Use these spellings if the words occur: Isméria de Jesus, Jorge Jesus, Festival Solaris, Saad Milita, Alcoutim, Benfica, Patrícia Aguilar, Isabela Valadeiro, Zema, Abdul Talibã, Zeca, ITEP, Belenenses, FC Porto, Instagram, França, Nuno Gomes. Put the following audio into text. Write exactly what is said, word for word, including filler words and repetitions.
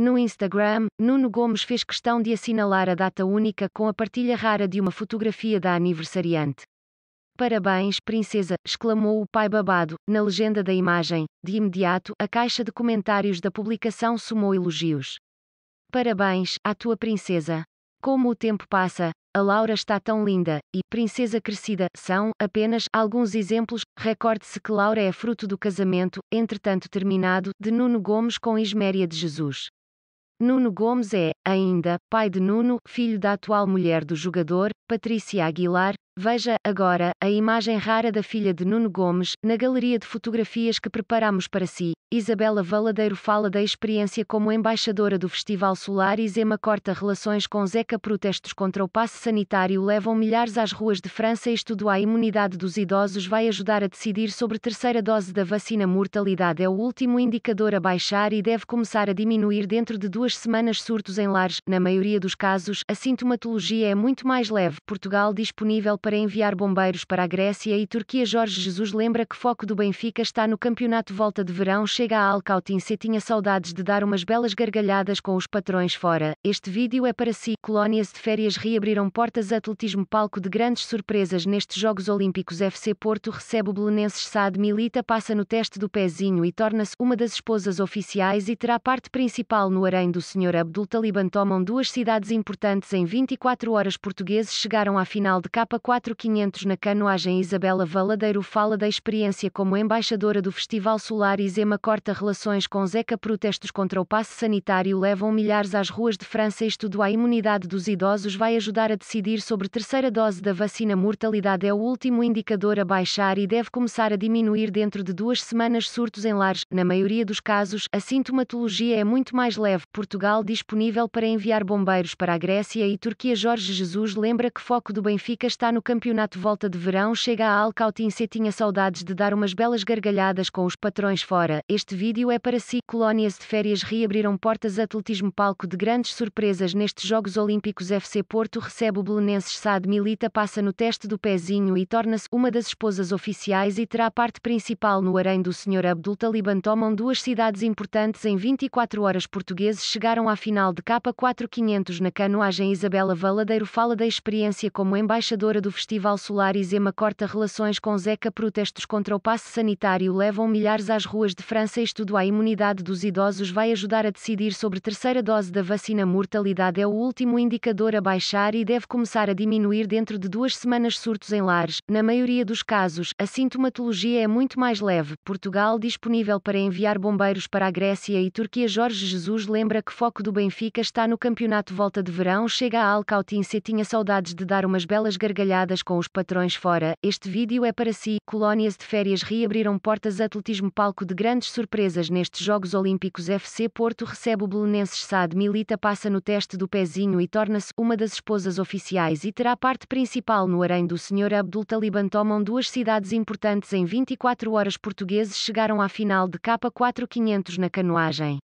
No Instagram, Nuno Gomes fez questão de assinalar a data única com a partilha rara de uma fotografia da aniversariante. Parabéns, princesa, exclamou o pai babado. Na legenda da imagem, de imediato, a caixa de comentários da publicação somou elogios. Parabéns, à tua princesa. Como o tempo passa, a Laura está tão linda, e, princesa crescida, são, apenas, alguns exemplos. Recorde-se que Laura é fruto do casamento, entretanto terminado, de Nuno Gomes com Isméria de Jesus. Nuno Gomes é, ainda, pai de Nuno, filho da atual mulher do jogador, Patrícia Aguilar. Veja, agora, a imagem rara da filha de Nuno Gomes, na galeria de fotografias que preparamos para si. Isabela Valadeiro fala da experiência como embaixadora do Festival Solaris. Zema corta relações com Zeca. Protestos contra o passe sanitário levam milhares às ruas de França. Estudo à imunidade dos idosos vai ajudar a decidir sobre terceira dose da vacina. Mortalidade é o último indicador a baixar e deve começar a diminuir dentro de duas semanas. Surtos em lares, na maioria dos casos, a sintomatologia é muito mais leve. Portugal disponível para enviar bombeiros para a Grécia e Turquia. Jorge Jesus lembra que foco do Benfica está no campeonato. Volta de verão chega a Alcoutim. Se tinha saudades de dar umas belas gargalhadas com os patrões fora, este vídeo é para si. Colónias de férias reabriram portas. Atletismo palco de grandes surpresas nestes Jogos Olímpicos. F C Porto recebe o Belenenses. Saad Milita passa no teste do pezinho e torna-se uma das esposas oficiais e terá parte principal no harém do O senhor Abdul Talibã. Tomam duas cidades importantes em vinte e quatro horas. Portugueses chegaram à final de K quatro quinhentos na canoagem. Isabela Valadeiro fala da experiência como embaixadora do Festival Solaris. Zema corta relações com Zeca. Protestos contra o passe sanitário levam milhares às ruas de França. Estudo à imunidade dos idosos vai ajudar a decidir sobre terceira dose da vacina. Mortalidade é o último indicador a baixar e deve começar a diminuir dentro de duas semanas. Surtos em lares, na maioria dos casos, a sintomatologia é muito mais leve. Portugal disponível para enviar bombeiros para a Grécia e Turquia. Jorge Jesus lembra que foco do Benfica está no campeonato. Volta de verão chega a Alcoutim. Se tinha saudades de dar umas belas gargalhadas com os patrões fora, este vídeo é para si. Colónias de férias reabriram portas. Atletismo palco de grandes surpresas nestes Jogos Olímpicos. F C Porto recebe o Belenenses. Saad Milita passa no teste do pezinho e torna-se uma das esposas oficiais e terá parte principal no harém do senhor Abdul Talibã. Tomam duas cidades importantes em vinte e quatro horas. Portugueses chegaram à final de K quatro quinhentos na canoagem. Isabela Valadeiro fala da experiência como embaixadora do Festival Solaris. Zema corta relações com Zeca. Protestos contra o passe sanitário levam milhares às ruas de França. Estudo à imunidade dos idosos vai ajudar a decidir sobre terceira dose da vacina. Mortalidade é o último indicador a baixar e deve começar a diminuir dentro de duas semanas. Surtos em lares, na maioria dos casos, a sintomatologia é muito mais leve. Portugal disponível para enviar bombeiros para a Grécia e Turquia. Jorge Jesus lembra que O foco do Benfica está no campeonato. Volta de verão chega a Alcoutim. Se tinha saudades de dar umas belas gargalhadas com os patrões fora, este vídeo é para si. Colónias de férias reabriram portas. Atletismo palco de grandes surpresas nestes Jogos Olímpicos. F C Porto recebe o Belenenses. Saad Milita passa no teste do pezinho e torna-se uma das esposas oficiais e terá parte principal no harém do senhor Abdul Talibã. Tomam duas cidades importantes em vinte e quatro horas. Portugueses chegaram à final de K quatro quinhentos na canoagem.